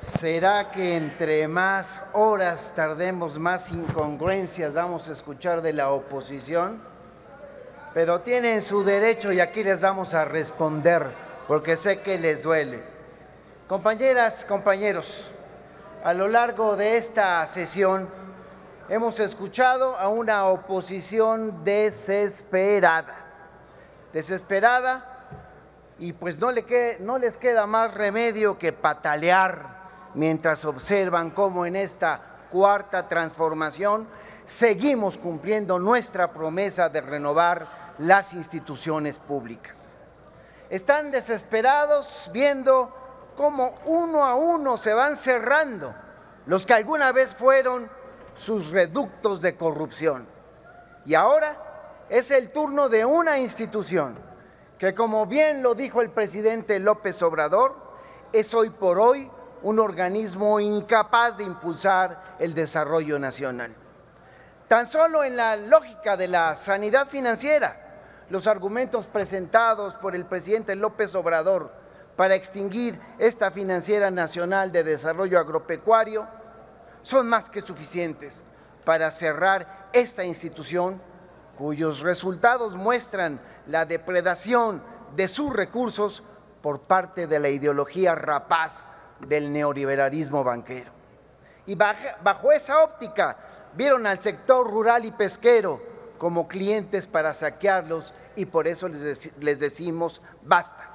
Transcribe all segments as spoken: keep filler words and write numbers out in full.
¿Será que entre más horas tardemos, más incongruencias vamos a escuchar de la oposición? Pero tienen su derecho y aquí les vamos a responder, porque sé que les duele. Compañeras, compañeros, a lo largo de esta sesión hemos escuchado a una oposición desesperada, desesperada y pues no, le quede, no les queda más remedio que patalear mientras observan cómo en esta cuarta transformación seguimos cumpliendo nuestra promesa de renovar las instituciones públicas. Están desesperados viendo cómo uno a uno se van cerrando los que alguna vez fueron sus reductos de corrupción. Y ahora es el turno de una institución que, como bien lo dijo el presidente López Obrador, es hoy por hoy un organismo incapaz de impulsar el desarrollo nacional. Tan solo en la lógica de la sanidad financiera, los argumentos presentados por el presidente López Obrador para extinguir esta Financiera Nacional de Desarrollo Agropecuario son más que suficientes para cerrar esta institución cuyos resultados muestran la depredación de sus recursos por parte de la ideología rapaz del neoliberalismo banquero. Y bajo esa óptica vieron al sector rural y pesquero como clientes para saquearlos y por eso les decimos basta.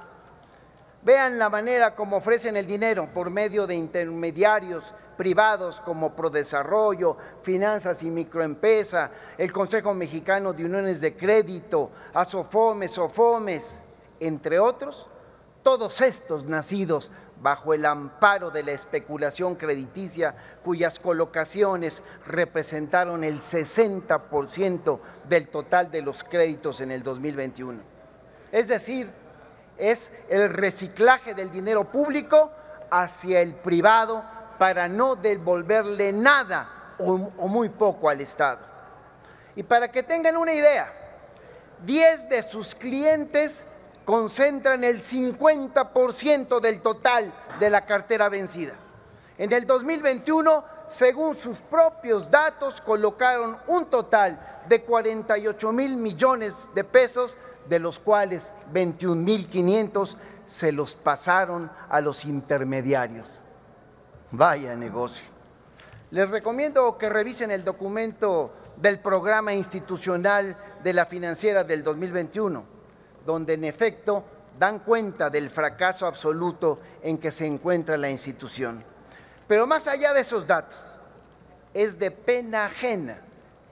Vean la manera como ofrecen el dinero por medio de intermediarios privados como Prodesarrollo, Finanzas y Microempresa, el Consejo Mexicano de Uniones de Crédito, Asofomes, Ofomes, entre otros, todos estos nacidos bajo el amparo de la especulación crediticia cuyas colocaciones representaron el sesenta por ciento del total de los créditos en el dos mil veintiuno. Es decir, es el reciclaje del dinero público hacia el privado para no devolverle nada o, o muy poco al Estado. Y para que tengan una idea, diez de sus clientes concentran el cincuenta por ciento del total de la cartera vencida. En el dos mil veintiuno, según sus propios datos, colocaron un total de cuarenta y ocho mil millones de pesos, de los cuales veintiún mil quinientos se los pasaron a los intermediarios. Vaya negocio. Les recomiendo que revisen el documento del programa institucional de la financiera del dos mil veintiuno, donde en efecto dan cuenta del fracaso absoluto en que se encuentra la institución. Pero más allá de esos datos, es de pena ajena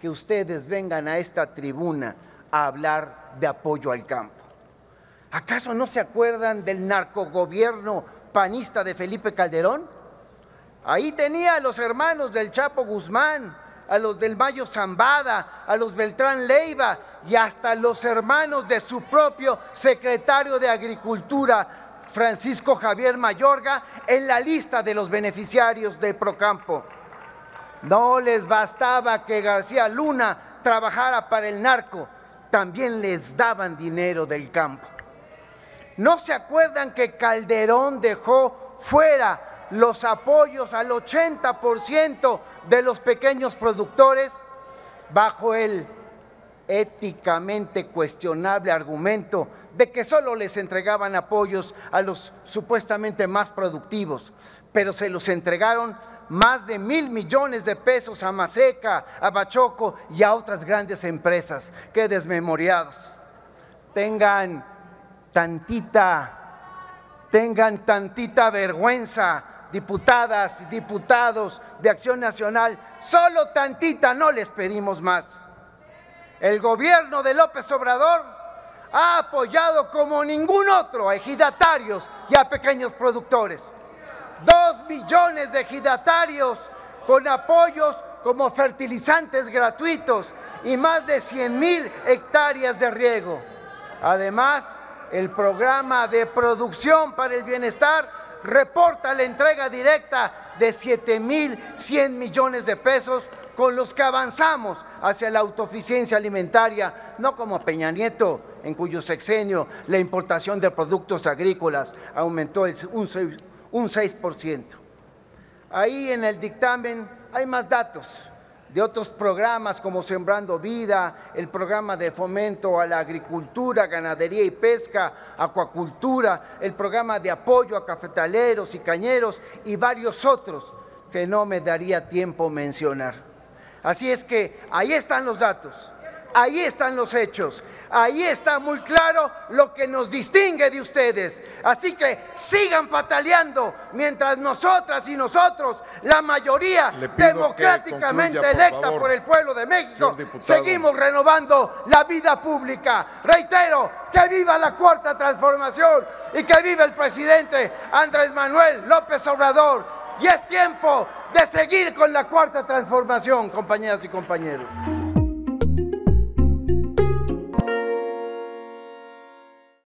que ustedes vengan a esta tribuna a hablar de apoyo al campo. ¿Acaso no se acuerdan del narcogobierno panista de Felipe Calderón? Ahí tenía a los hermanos del Chapo Guzmán, a los del Mayo Zambada, a los Beltrán Leiva y hasta los hermanos de su propio secretario de Agricultura, Francisco Javier Mayorga, en la lista de los beneficiarios de Procampo. No les bastaba que García Luna trabajara para el narco, también les daban dinero del campo. ¿No se acuerdan que Calderón dejó fuera los apoyos al ochenta por ciento de los pequeños productores bajo el éticamente cuestionable argumento de que solo les entregaban apoyos a los supuestamente más productivos, pero se los entregaron más de mil millones de pesos a Maseca, a Bachoco y a otras grandes empresas? ¡Qué desmemoriados! Tengan tantita, tengan tantita vergüenza, diputadas y diputados de Acción Nacional, solo tantita, no les pedimos más. El gobierno de López Obrador ha apoyado como ningún otro a ejidatarios y a pequeños productores. Dos millones de ejidatarios con apoyos como fertilizantes gratuitos y más de cien mil hectáreas de riego. Además, el programa de producción para el bienestar reporta la entrega directa de siete mil cien millones de pesos con los que avanzamos hacia la autosuficiencia alimentaria, no como Peña Nieto, en cuyo sexenio la importación de productos agrícolas aumentó un seis por ciento. Un seis por ciento. Ahí en el dictamen hay más datos de otros programas como Sembrando Vida, el programa de fomento a la agricultura, ganadería y pesca, acuacultura, el programa de apoyo a cafetaleros y cañeros y varios otros que no me daría tiempo mencionar. Así es que ahí están los datos, ahí están los hechos, ahí está muy claro lo que nos distingue de ustedes. Así que sigan pataleando mientras nosotras y nosotros, la mayoría democráticamente concluya, electa por, favor, por el pueblo de México, seguimos renovando la vida pública. Reitero, que viva la cuarta transformación y que viva el presidente Andrés Manuel López Obrador. Y es tiempo de seguir con la cuarta transformación, compañeras y compañeros.